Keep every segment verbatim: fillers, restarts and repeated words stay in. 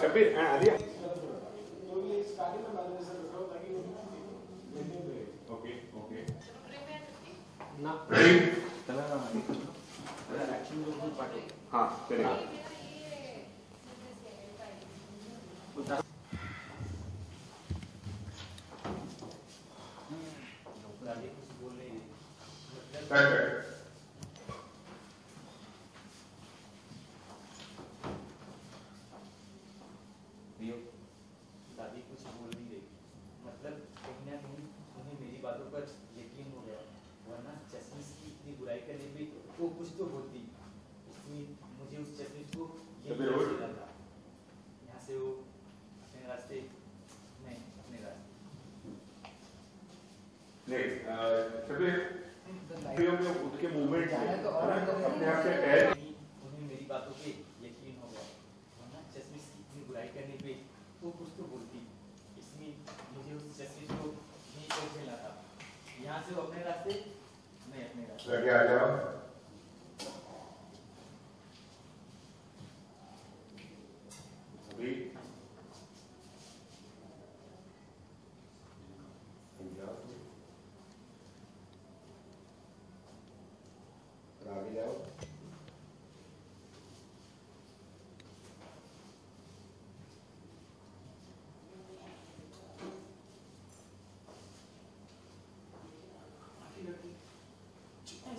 Shabir, ah, Alia. Okay, okay. ना. तला तला एक्शन लोग भी पार्टी. हाँ, चलेगा.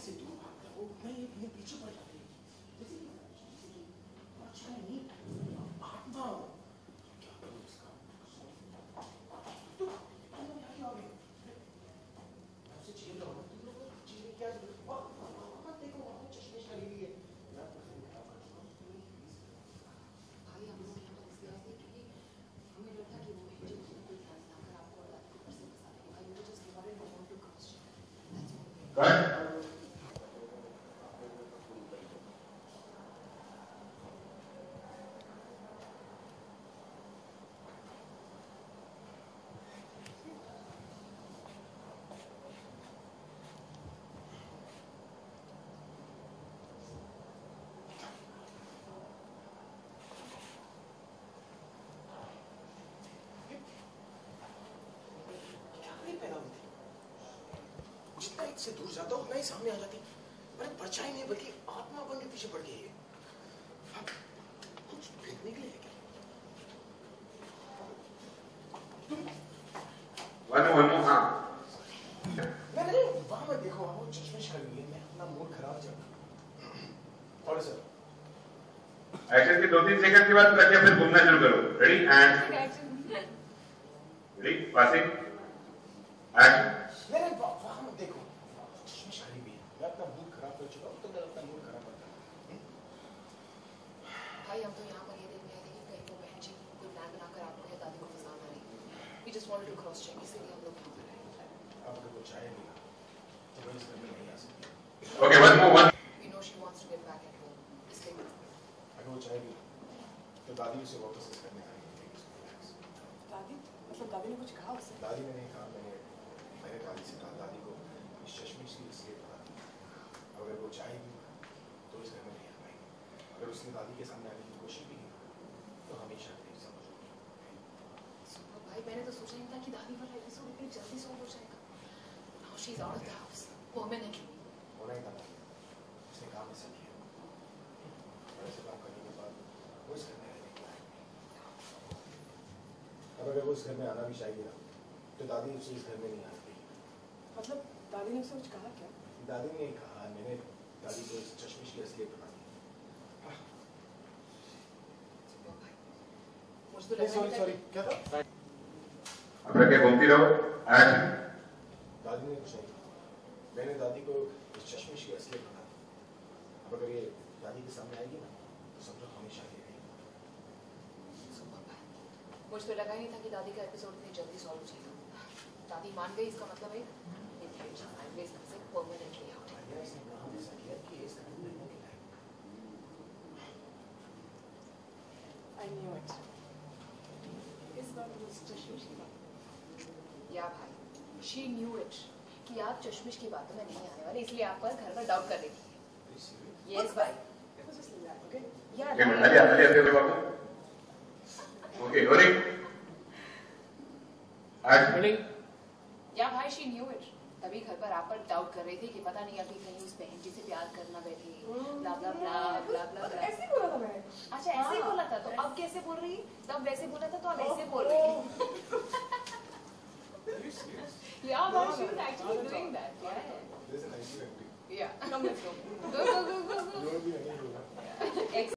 से दूर भागता हो मैं ये पीछे पड़ जाती हूँ अच्छा नहीं आत्मा हो क्या करूँ इसका तो तुम यहाँ आओगे उसे चीन लो तुम लोग चीन क्या वाह वाह देखो वहाँ चश्मे चली हुई है खाली हम लोग यहाँ पर इसलिए आते क्योंकि हमें लगता है कि वो जो कोई फैसला कर आपको लात कर सकता है आई वो जिसके बारे में बोल रहे हो कौन से से दूर जाता हूँ मैं ही सामने आ जाती पर परछाई नहीं बल्कि आत्मा बन के पीछे पड़ गई है। وانا ممنوع عنه. لا لا محمد يا اخو محمود مش خلينا احنا بنقول كرات يا خالص. एक्शन के दो तीन सेकंड के बाद रखिए फिर घूमना शुरू करो. Ready and ready passing action. لا لا محمد देखो مش خلينا لا احنا بنقول كرات يا شباب انتوا ده احنا بنقول كرات. هاي हम तो यहां पर ये देखने आए थे कि कहीं को बहन जी कोई प्लान बनाकर आपको या दादी को फंसाना नहीं. We just wanted to cross check इसलिए हम लोग Okay, one more, one. We know she wants to get back at home. Isliye. I know chahiye. तो दादी उसे वापस करने आई है. दादी मतलब दादी ने कुछ कहा उससे? दादी ने नहीं कहा. मैंने मैंने दादी से कहा दादी को इस चश्मे से इसलिए पता अगर वो चाहेगी तो इस घर में नहीं आ पाएगी. अगर उसने दादी के सामने आने की कोशिश भी की तो हमेशा नहीं समझोगी. सुपर भाई मैंने तो सोचा नहीं था कि दादी वाला एपिसोड इतनी जल्दी सॉल्व हो जाएगा. She's out of the house permanently. What I thought. She काम ऐसा किया. और ऐसे काम करने के बाद वो इस घर में रहने को आएगी. अब अगर वो इस घर में आना भी चाहिए ना, तो दादी उसे इस घर में नहीं आती. मतलब दादी ने उसे कुछ कहा क्या? दादी ने कहा मैंने दादी को इस चश्मे की असलियत बता दी. सॉरी सॉरी क्या था? अब क्या घूमती रहो? Action. दादी ने कुछ नहीं कहा. मैंने दादी को इस चश्मे की असलियत बता दी. अब अगर ये दादी के सामने आएगी ना तो समझो हमेशा के लिए. मुझे तो लगा ही नहीं था कि दादी का एपिसोड इतनी जल्दी सॉल्व हो जाएगा. दादी मान गई इसका मतलब है या भाई She knew it कि आप चश्मिश की बातों में नहीं आने वाले इसलिए आप पर घर पर डाउट कर रही थी. Yes bye. Okay. Yeah. अरे अरे अरे बाबू. Okay. Rolling. Action. Rolling. Yeah भाई she knew it. तभी घर पर आप पर डाउट कर रही थी कि पता नहीं अभी कहीं उस बहन जी से प्यार करना बैठी. Blah blah blah blah blah. ऐसे बोला था मैंने. अच्छा ऐसे बोला था तो अब कैसे बोल रही? तब वैसे बोला था तो अब ऐसे बोल रही. Yeah, but she was actually doing that. Yeah. There's an icy empty. Yeah. Come let's go. Go go go.